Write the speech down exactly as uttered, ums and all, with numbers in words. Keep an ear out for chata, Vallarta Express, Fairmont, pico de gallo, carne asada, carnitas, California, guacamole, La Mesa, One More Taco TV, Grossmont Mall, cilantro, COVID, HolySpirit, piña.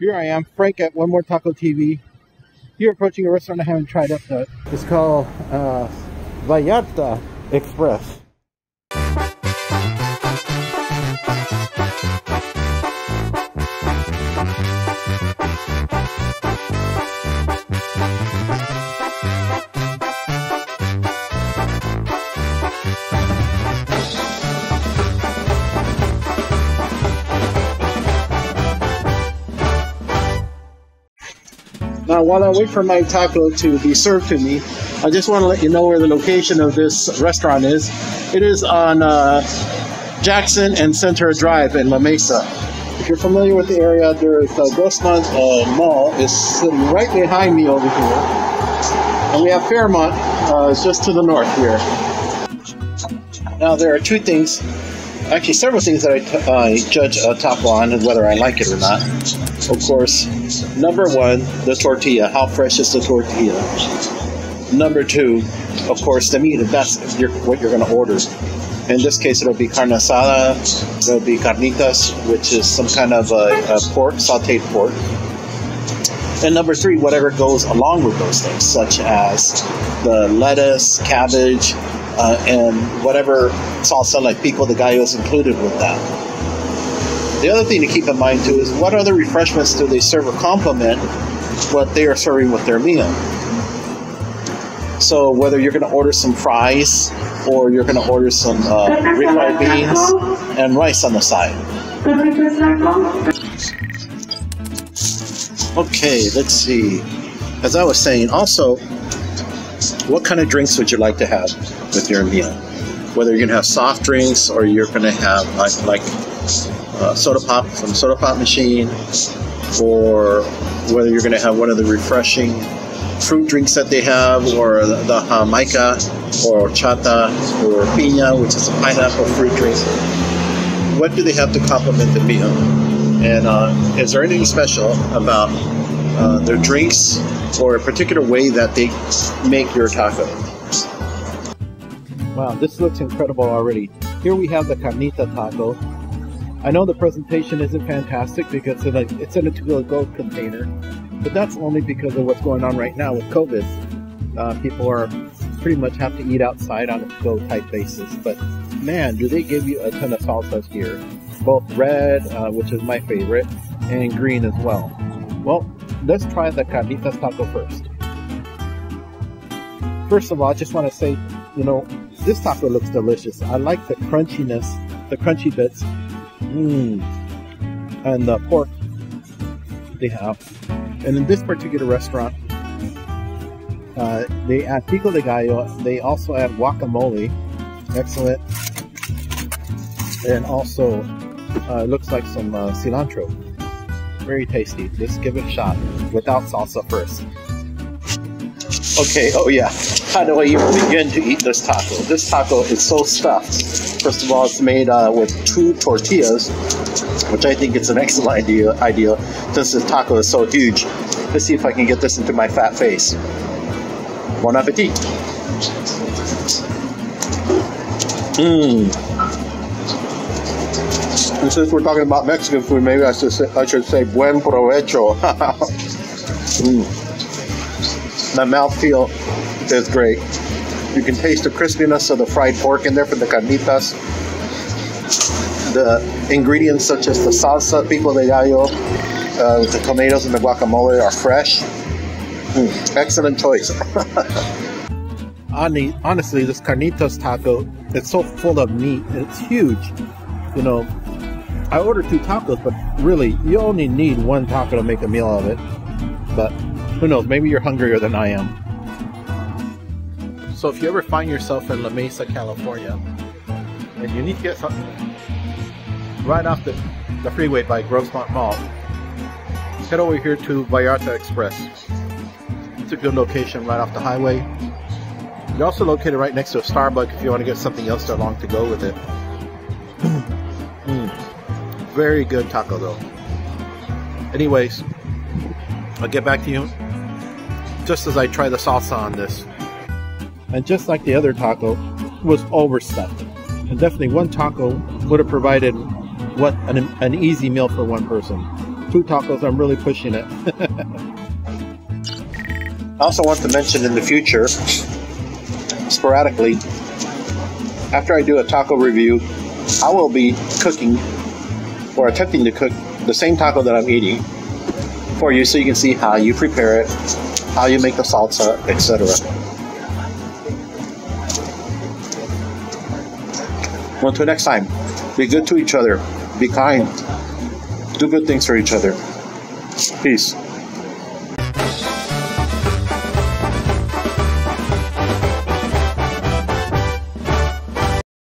Here I am, Frank at One More Taco T V. You're approaching a restaurant I haven't tried up yet. It's called uh, Vallarta Express. Now, while I wait for my taco to be served to me, I just want to let you know where the location of this restaurant is. It is on uh, Jackson and Center Drive in La Mesa. If you're familiar with the area, there is uh, Grossmont uh, Mall is sitting right behind me over here. And we have Fairmont uh, just to the north here. Now, there are two things, actually several things that I, t I judge a taco on and whether I like it or not. Of course, number one, the tortilla. How fresh is the tortilla? Number two, of course, the meat. If that's your, what you're going to order. In this case, it'll be carne asada. It'll be carnitas, which is some kind of a, a pork, sautéed pork. And number three, whatever goes along with those things, such as the lettuce, cabbage, uh, and whatever salsa like pico de gallo is included with that. The other thing to keep in mind too is what other refreshments do they serve or complement what they are serving with their meal. So whether you're going to order some fries or you're going to order some uh, refried beans and rice on the side. Okay, let's see. As I was saying, also, what kind of drinks would you like to have with your meal? Whether you're going to have soft drinks or you're going to have like, like Uh, soda pop from soda pop machine, or whether you're going to have one of the refreshing fruit drinks that they have, or the, the Jamaica, or chata, or piña, which is a pineapple fruit drink. What do they have to complement the meal? And uh, is there anything special about uh, their drinks, or a particular way that they make your taco? Wow, this looks incredible already. Here we have the carnita taco. I know the presentation isn't fantastic because it's in a to-go container, but that's only because of what's going on right now with COVID. Uh, people are pretty much have to eat outside on a to-go type basis, but man, do they give you a ton of salsas here. Both red, uh, which is my favorite, and green as well. Well, let's try the carnitas taco first. First of all, I just want to say, you know, this taco looks delicious. I like the crunchiness, the crunchy bits. Mmm, and the pork they have. And in this particular restaurant, uh, they add pico de gallo. They also add guacamole, excellent, and also uh, looks like some uh, cilantro. Very tasty. Let's give it a shot without salsa first. Okay. Oh yeah. How do I even begin to eat this taco? This taco is so stuffed. First of all, it's made uh, with two tortillas, which I think is an excellent idea, idea since this taco is so huge. Let's see if I can get this into my fat face. Bon appetit! Mmm. And since we're talking about Mexican food, maybe I should say, I should say buen provecho. Mm. My mouth feel is great. You can taste the crispiness of the fried pork in there for the carnitas. The ingredients such as the salsa, pico de gallo, uh, the tomatoes and the guacamole are fresh. Mm, excellent choice. Honestly, this carnitas taco, it's so full of meat. It's huge. You know, I ordered two tacos, but really, you only need one taco to make a meal of it. But who knows, maybe you're hungrier than I am. So if you ever find yourself in La Mesa, California, and you need to get something right off the, the freeway by Grossmont Mall, head over here to Vallarta Express. It's a good location right off the highway. You're also located right next to a Starbucks if you want to get something else to along to go with it. Mm. Very good taco though. Anyways, I'll get back to you just as I try the salsa on this. And just like the other taco, it was overstuffed. And definitely one taco would have provided what an, an easy meal for one person. food tacos, I'm really pushing it. I also want to mention in the future, sporadically, after I do a taco review, I will be cooking or attempting to cook the same taco that I'm eating for you, so you can see how you prepare it, how you make the salsa, et cetera. Well, until next time, be good to each other, be kind, do good things for each other. Peace.